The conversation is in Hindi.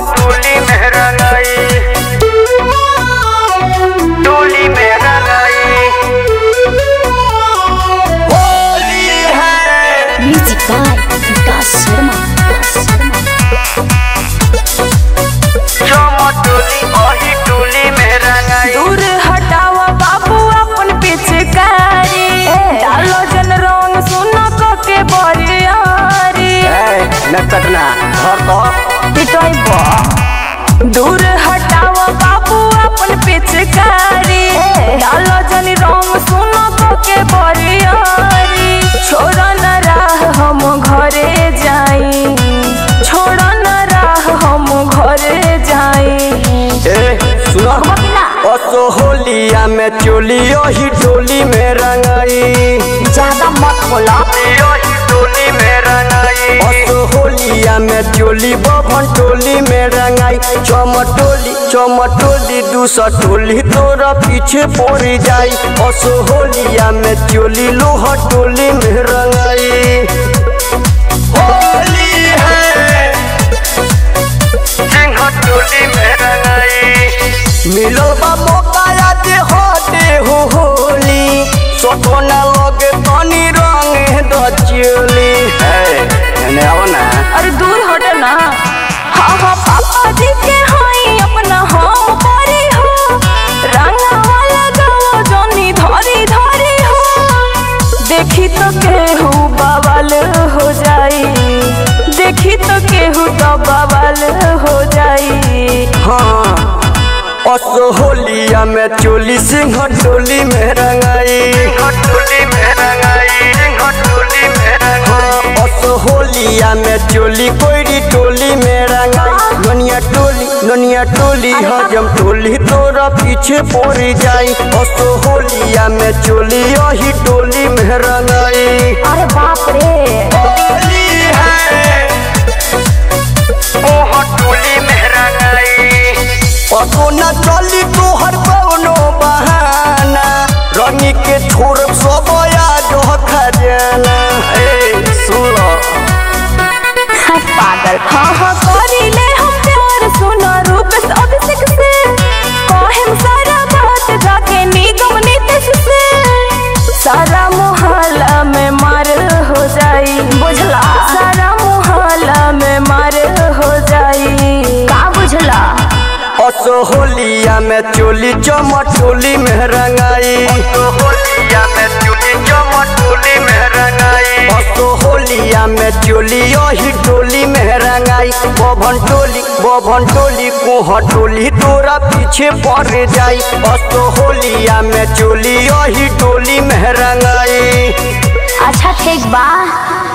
टोली में रंगाई, टोली में रंगाई। होली है। Music by Vikas Sharma. चोली अहीर टोली में रंगाई। दूर हटावा बाबू अपन पिचकारी, डालो जन रंग सुनो के बरियारी। नचना घर तो दूर हटाओ बाबू अपन पिचकारी, डालो जन रंग सुनो के बरियारी। छोड़ न राह हम घरे जाई, छोड़ न राह हम घरे जाई। सुनो होलिया में चोली अहीर टोली में रंगाई, ज्यादा मत बोला। टोली में रंगाई होलिया में चोली बबन टोली में रंगाई। चम टोली दूसर टोली तोरा पीछे पड़ जाई। असो होलिया में चोली लोहा टोली में रंगाई। होली है सिंह टोली में रंगाई। मिलो बाबो काया दे होते हो होली, सपना लगे पानी रंग दो चोली। अरे दूर हटना। हाँ हाँ पापा जी के हाई अपना हम परी हो, रंगा वाला गाओ जोनी धरी धरी हो। देखी तो केहू बवाल हो जाई, देखी तो केहू तो बवाल हो जाई। हाँ असो होलिया में चोली सिंह टोली में रंगाई, टोली में रंगाई। होलिया में चोली कोईरी टोली में रंगाई। ननिया टोली हजम टोली तोरा पीछे पड़ जाई। असो होलिया में चोली अहीर टोली में रंगाई। अरे बाप रे होली है ओह टोली में रंगाई। असो न चली तोहर कोनो बहाना, रंगी के छोड़ सब याद हो खजाना। हाँ हाँ करी ले हम प्यार सुना रूप अभिषेक से, कहिम सारा बात जाके निगम नीतिश से। सारा मोहल्ला में मार हो जाई, बुझला। सारा मोहल्ला में मार हो जाई, का बुझला। असो होलिया में चोली चम टोली में रंगाई, होलिया में चोली चम टोली में रंगाई। असो होलिया में चोली अहीर टोली में रंगाई। बभन टोली कोहा टोली तोरा पीछे पड़ जाई। असो होलिया में चोली अहीर टोली में रंगाई। अच्छा ठीक बा।